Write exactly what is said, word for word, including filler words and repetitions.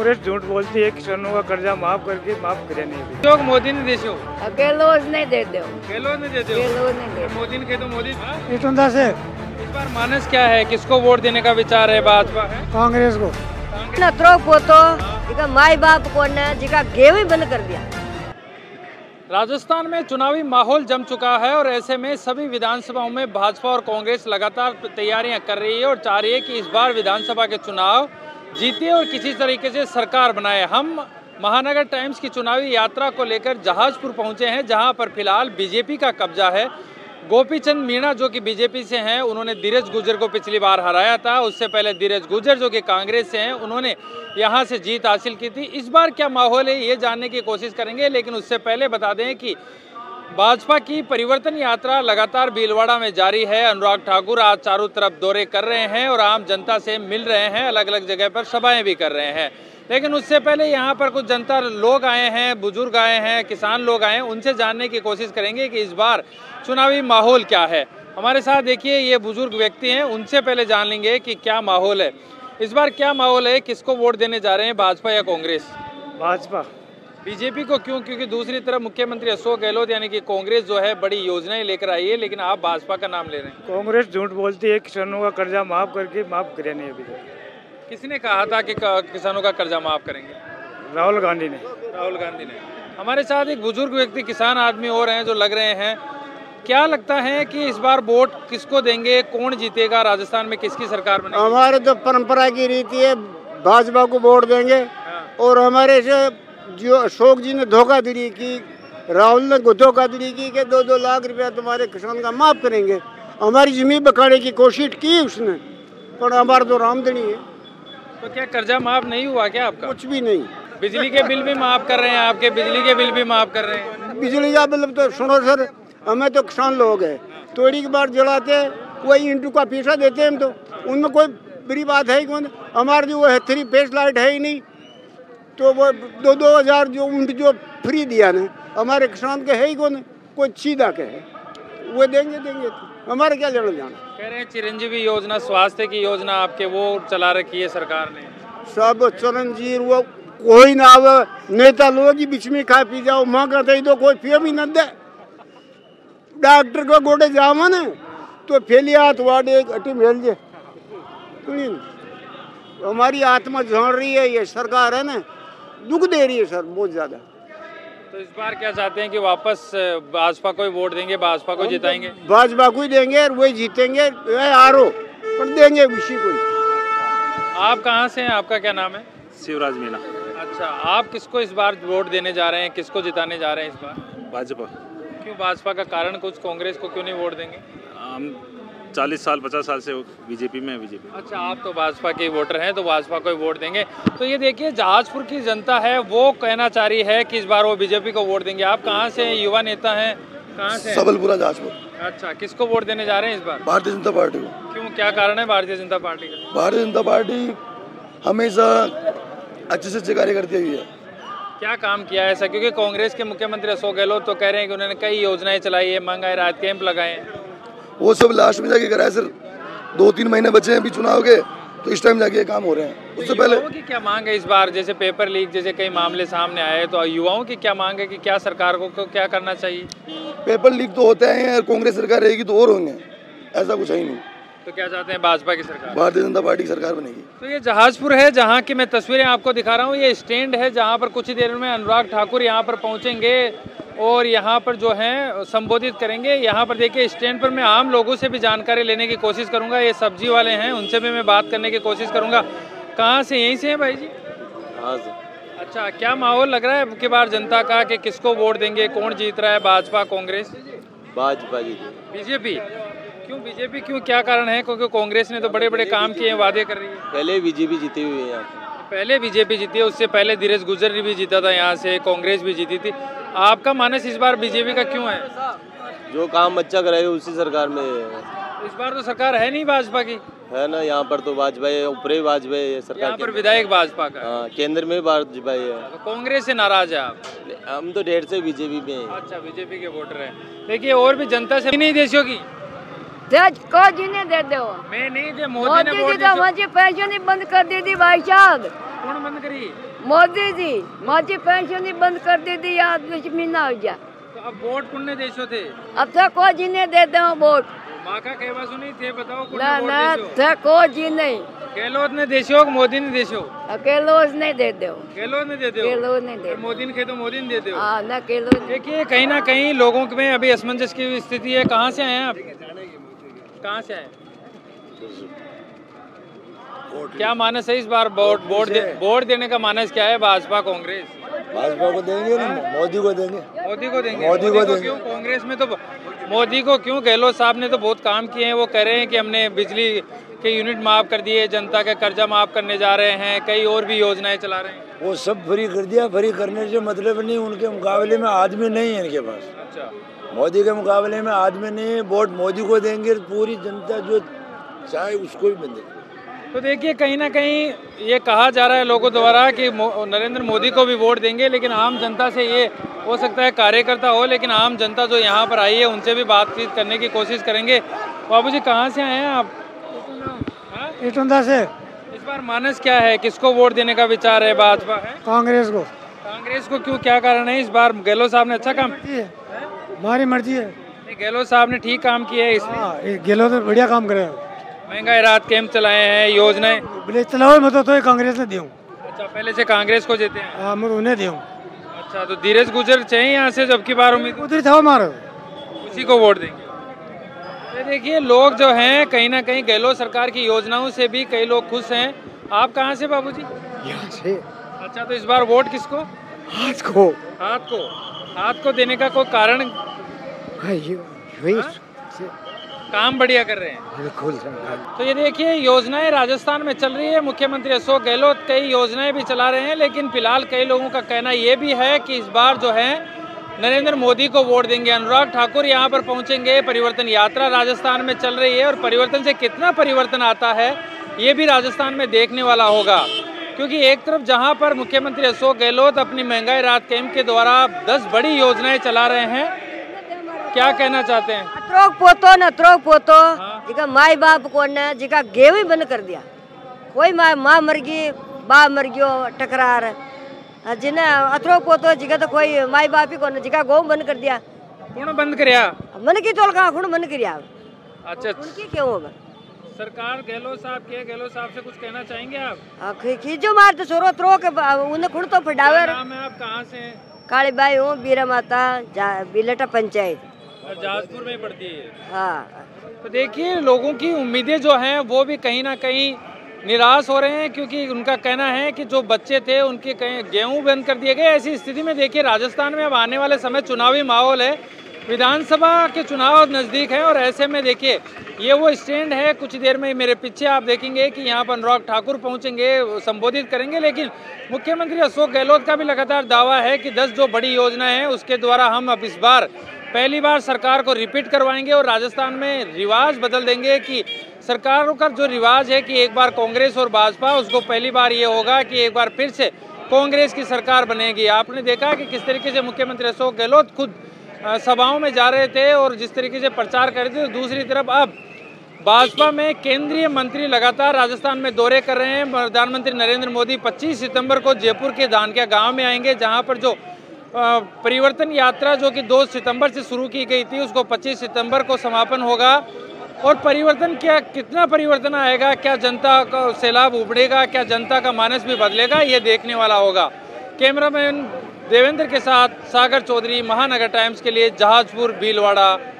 कांग्रेस झूठ बोलती है, किसानों का कर्जा माफ करके माफ करे नहीं लोग मोदी ने दे दो गहलोत ने दे दो गहलोत ने दे दो मोदी ने कह दो मोदी से। इस बार मानस क्या है, किसको वोट देने का विचार है? भाजपा है कांग्रेस को तो माई बाप को गेहूं बंद कर दिया। राजस्थान में चुनावी माहौल जम चुका है और ऐसे में सभी विधानसभाओं में भाजपा और कांग्रेस लगातार तैयारियां कर रही है और चाह रही है कि इस बार विधानसभा के चुनाव जीते और किसी तरीके से सरकार बनाए। हम महानगर टाइम्स की चुनावी यात्रा को लेकर जहाजपुर पहुंचे हैं, जहां पर फिलहाल बीजेपी का कब्जा है। गोपीचंद मीणा जो कि बीजेपी से हैं, उन्होंने धीरज गुर्जर को पिछली बार हराया था। उससे पहले धीरज गुर्जर जो कि कांग्रेस से हैं, उन्होंने यहां से जीत हासिल की थी। इस बार क्या माहौल है ये जानने की कोशिश करेंगे, लेकिन उससे पहले बता दें कि भाजपा की परिवर्तन यात्रा लगातार भीलवाड़ा में जारी है। अनुराग ठाकुर आज चारों तरफ दौरे कर रहे हैं और आम जनता से मिल रहे हैं, अलग अलग जगह पर सभाएं भी कर रहे हैं। लेकिन उससे पहले यहाँ पर कुछ जनता लोग आए हैं, बुजुर्ग आए हैं, किसान लोग आए हैं, उनसे जानने की कोशिश करेंगे कि इस बार चुनावी माहौल क्या है। हमारे साथ देखिए ये बुजुर्ग व्यक्ति हैं, उनसे पहले जान लेंगे कि क्या माहौल है इस बार, क्या माहौल है, किसको वोट देने जा रहे हैं, भाजपा या कांग्रेस? भाजपा। बीजेपी को क्यों? क्योंकि दूसरी तरफ मुख्यमंत्री अशोक गहलोत यानी कि कांग्रेस जो है बड़ी योजनाएं लेकर आई है, लेकिन आप भाजपा का नाम ले रहे हैं। कांग्रेस झूठ बोलती है, किसानों का कर्जा माफ करके माफ करे नहीं। अभी किसने कहा था कि किसानों का कर्जा माफ करेंगे? राहुल गांधी ने। राहुल गांधी ने। हमारे साथ एक बुजुर्ग व्यक्ति किसान आदमी हो रहे हैं जो लग रहे हैं। क्या लगता है कि इस बार वोट किसको देंगे, कौन जीतेगा, राजस्थान में किसकी सरकार बनेगी? हमारे तो परंपरा की रीति है, भाजपा को वोट देंगे। और हमारे से जो अशोक जी ने धोखाधड़ी की, राहुल ने धोखाधड़ी की कि दो दो लाख रुपया तुम्हारे किसान का माफ करेंगे। हमारी जमीन बकाने की कोशिश की उसने, पर हमारा तो रामधनी है। तो क्या कर्जा माफ नहीं हुआ क्या आपका? कुछ भी नहीं। बिजली के बिल भी माफ कर रहे हैं, आपके बिजली के बिल भी माफ कर रहे हैं। बिजली का बिल तो सुनो सर, हमें तो किसान लोग है, थोड़ी की बार जलाते वही इंटू का पैसा देते हैं हम तो, उनमें कोई बुरी बात है कौन? हमारे जो है थ्री फेस लाइट है ही नहीं, तो वो दो दो हजार जो जो फ्री दिया ने हमारे किसान के है ही कौन? कोई सीधा के है वो देंगे देंगे तो हमारे क्या लड़ जाना। कह रहे हैं चिरंजीवी योजना स्वास्थ्य की योजना आपके वो चला रखी है सरकार ने। सब चिरंजीवी वो कोई ना हो, नेता लोग ही बीच में खा पी जाओ, माँ का दे दो कोई पियो भी न दे, डॉक्टर को गोडे जाओ न तो फैलिए हाथ वाडे अटी मेल जे। हमारी आत्मा झड़ रही है, ये सरकार है ना दुख दे रही है सर बहुत ज्यादा। तो इस बार क्या चाहते हैं कि वापस भाजपा को ही वोट देंगे, भाजपा को जिताएंगे? भाजपा को ही देंगे और वही जीतेंगे, आरो पर देंगे उसी को। आप कहाँ से हैं, आपका क्या नाम है? शिवराज मीणा। अच्छा, आप किसको इस बार वोट देने जा रहे हैं, किसको जिताने जा रहे हैं इस बार? भाजपा। क्यों भाजपा का कारण कुछ? कांग्रेस को क्यों नहीं वोट देंगे? हम चालीस साल पचास साल से बीजेपी में बीजेपी। अच्छा, आप तो भाजपा के वोटर हैं तो भाजपा को ही वोट देंगे। तो ये देखिए जहाजपुर की जनता है वो कहना चाह रही है कि इस बार वो बीजेपी को वोट देंगे। आप कहाँ से हैं, युवा नेता हैं, कहाँ से? सबलपुरा जहाजपुर। अच्छा, किसको वोट देने जा रहे हैं इस बार? भारतीय जनता पार्टी को। क्यों, क्या कारण है भारतीय जनता पार्टी का? भारतीय जनता पार्टी हमेशा अच्छे से अच्छे कार्य करती है। क्या काम किया है ऐसा? क्योंकि कांग्रेस के मुख्यमंत्री अशोक गहलोत तो कह रहे हैं कि उन्होंने कई योजनाएं चलाई है, महंगाई राहत कैंप लगाए, वो सब लास्ट में जाके कराया सर। दो तीन महीने बचे हैं अभी चुनाव के, तो इस टाइम जाके काम हो रहे हैं। उससे पहले की क्या मांग है इस बार, जैसे पेपर लीक जैसे कई मामले सामने आए, तो युवाओं की क्या मांग है कि क्या सरकार को, को क्या करना चाहिए? पेपर लीक तो होते हैं, कांग्रेस सरकार रहेगी तो और होंगे, ऐसा कुछ है ही नहीं। तो क्या चाहते हैं? भाजपा की सरकार, भारतीय जनता पार्टी की सरकार बनेगी। तो ये जहाजपुर है जहाँ की मैं तस्वीरें आपको दिखा रहा हूँ। ये स्टैंड है जहाँ पर कुछ ही देर में अनुराग ठाकुर यहाँ पर पहुँचेंगे और यहाँ पर जो है संबोधित करेंगे। यहाँ पर देखिए स्टैंड पर मैं आम लोगों से भी जानकारी लेने की कोशिश करूँगा। ये सब्जी वाले हैं, उनसे भी मैं बात करने की कोशिश करूँगा। कहाँ से, यहीं से हैं भाई जी? हाँ जी। अच्छा, क्या माहौल लग रहा है अब की बार जनता का कि किसको वोट देंगे, कौन जीत रहा है, भाजपा कांग्रेस? भाजपा जी। बीजेपी क्यों? बीजेपी क्यों, क्या कारण है? क्योंकि कांग्रेस ने तो बड़े बड़े काम किए हैं, वादे कर रही है। पहले बीजेपी जीती हुई है, पहले बीजेपी जीती है, उससे पहले धीरज गुर्जर भी जीता था यहाँ से, कांग्रेस भी जीती थी। आपका मानस इस बार बीजेपी का क्यों है? जो काम अच्छा कराए उसी सरकार में। इस बार तो सरकार है नहीं भाजपा की, है ना? यहाँ पर तो वाजपेयी है, ऊपरी वाजपेयी है सरकार, यहाँ पर विधायक भाजपा का, केंद्र में वाजपेयी है। तो कांग्रेस से नाराज है आप? हम तो डेढ़ से बीजेपी में है। अच्छा, बीजेपी के वोटर है। देखिए और भी जनता से नहीं देशों की को जी ने दे दो, मैं नहीं दे मोदी ने, मोदी जी तो मुझे पैसे नहीं बंद कर दी थी भाई साहब। कौन बंद करी? मोदी जी। मोदी पेंशन ही बंद कर दी थी, आज महीना हो गया। तो अब वोट कुन्ने देशो थे? अब तो को जी ने देते हूँ वोट। माँ का कहवा सुनी थे, बताओ ना ना थे को जी नहीं। गहलोत ने देशो मोदी ने देशो? गहलोत ने दे दो। गहलोत ने दे दो। गहलोत ने दे दो। मोदी ने कहे तो मोदी ने दे दो। हाँ ना गहलोत। देखिए कहीं ना कहीं लोगों में अभी असमंजस की स्थिति है। कहाँ से आए आप? कहाँ से आए? क्या मानस है इस बार वोट वोट वोट देने का मानस क्या है? भाजपा कांग्रेस? भाजपा को देंगे ना, मोदी को देंगे। मोदी को देंगे। मोदी को देंगे। क्यों? कांग्रेस में तो मोदी को क्यों? गहलोत साहब ने तो बहुत काम किए हैं। वो कह रहे हैं कि हमने बिजली के यूनिट माफ कर दिए, जनता का कर्जा माफ करने जा रहे हैं, कई और भी योजनाएं चला रहे हैं। वो सब फ्री कर दिया। फ्री करने से मतलब नहीं, उनके मुकाबले में आदमी नहीं है इनके पास। अच्छा, मोदी के मुकाबले में आदमी नहीं है। वोट मोदी को देंगे, पूरी जनता जो चाहे उसको भी बंद। तो देखिए कहीं ना कहीं ये कहा जा रहा है लोगों द्वारा कि नरेंद्र मोदी को भी वोट देंगे, लेकिन आम जनता से ये हो सकता है कार्यकर्ता हो, लेकिन आम जनता जो यहाँ पर आई है उनसे भी बातचीत करने की कोशिश करेंगे। बाबू जी कहाँ से आए हैं आप? इटुंदा से। इस बार मानस क्या है, किसको वोट देने का विचार है? भाजपा है कांग्रेस को? कांग्रेस को क्यों, क्या कारण है? इस बार गहलोत साहब ने अच्छा काम किया है? हमारी मर्जी है। गहलोत साहब ने ठीक काम किया है इसमें? गहलोत ने बढ़िया काम करे, महंगाई राहत कैंप चलाए हैं, योजनाएं चलाओ मैं तो कांग्रेस ने दूँ। अच्छा, पहले से कांग्रेस को देते हैं? हाँ, मैं उन्हें दूँ। अच्छा, तो धीरज गुर्जर चाहिए यहाँ से जब की बार उम्मीद उधर था हमारा, उसी को वोट देंगे। तो देखिए लोग जो हैं कहीं ना कहीं गहलोत सरकार की योजनाओं से भी कई लोग खुश हैं। आप कहाँ से बाबू जी? यहाँ से। अच्छा, तो इस बार वोट किसको? हाथ को। हाथ को? हाथ को देने का कोई कारण? काम बढ़िया कर रहे हैं बिल्कुल। तो ये देखिए योजनाएं राजस्थान में चल रही है। मुख्यमंत्री अशोक गहलोत कई योजनाएं भी चला रहे हैं, लेकिन फिलहाल कई लोगों का कहना ये भी है कि इस बार जो है नरेंद्र मोदी को वोट देंगे। अनुराग ठाकुर यहाँ पर पहुँचेंगे। परिवर्तन यात्रा राजस्थान में चल रही है और परिवर्तन से कितना परिवर्तन आता है ये भी राजस्थान में देखने वाला होगा, क्योंकि एक तरफ जहाँ पर मुख्यमंत्री अशोक गहलोत अपनी महंगाई राहत कैंप के द्वारा दस बड़ी योजनाएँ चला रहे हैं। क्या कहना चाहते हैं? त्रोक पोतो न त्रोक पोतो जिका माई बाप को न जिका गेहूं ही बंद कर दिया। कोई माँ माँ मर गई, बाप मर गयो, टकरार जिन्हें अत्रोक पोतो जिका तो कोई माई बाप ही को न जिका गेहूं बंद कर दिया। कौन बंद करिया? मन की चोल कहा कौन बंद करिया? अच्छा, उनकी क्यों होगा सरकार? गहलोत साहब के गहलोत साहब से कुछ कहना चाहेंगे आप? खींचो मार तो सोरो त्रोक उन्हें खुण तो फटावर। आप कहाँ से? काली बाई हूँ, बीरा माता बिलटा पंचायत, जहाजपुर में पड़ती है। हाँ, तो देखिए लोगों की उम्मीदें जो हैं वो भी कहीं ना कहीं निराश हो रहे हैं, क्योंकि उनका कहना है कि जो बच्चे थे उनके कहीं गेहूं बंद कर दिए गए। ऐसी स्थिति में देखिए राजस्थान में अब आने वाले समय चुनावी माहौल है, विधानसभा के चुनाव नज़दीक है, और ऐसे में देखिए ये वो स्टैंड है। कुछ देर में मेरे पीछे आप देखेंगे कि यहाँ पर अनुराग ठाकुर पहुँचेंगे, संबोधित करेंगे, लेकिन मुख्यमंत्री अशोक गहलोत का भी लगातार दावा है कि दस जो बड़ी योजनाएं हैं उसके द्वारा हम अब इस बार पहली बार सरकार को रिपीट करवाएंगे और राजस्थान में रिवाज बदल देंगे कि सरकारों का जो रिवाज है कि एक बार कांग्रेस और भाजपा, उसको पहली बार ये होगा कि एक बार फिर से कांग्रेस की सरकार बनेगी। आपने देखा कि किस तरीके से मुख्यमंत्री अशोक गहलोत खुद सभाओं में जा रहे थे और जिस तरीके से प्रचार कर रहे थे। दूसरी तरफ अब भाजपा में केंद्रीय मंत्री लगातार राजस्थान में दौरे कर रहे हैं। प्रधानमंत्री नरेंद्र मोदी पच्चीस सितम्बर को जयपुर के धानक्या गाँव में आएंगे, जहाँ पर जो परिवर्तन यात्रा जो कि दो सितंबर से शुरू की गई थी उसको पच्चीस सितंबर को समापन होगा। और परिवर्तन क्या, कितना परिवर्तन आएगा, क्या जनता का सैलाब उभरेगा, क्या जनता का मानस भी बदलेगा, ये देखने वाला होगा। कैमरामैन देवेंद्र के साथ सागर चौधरी, महानगर टाइम्स के लिए, जहाजपुर, भीलवाड़ा।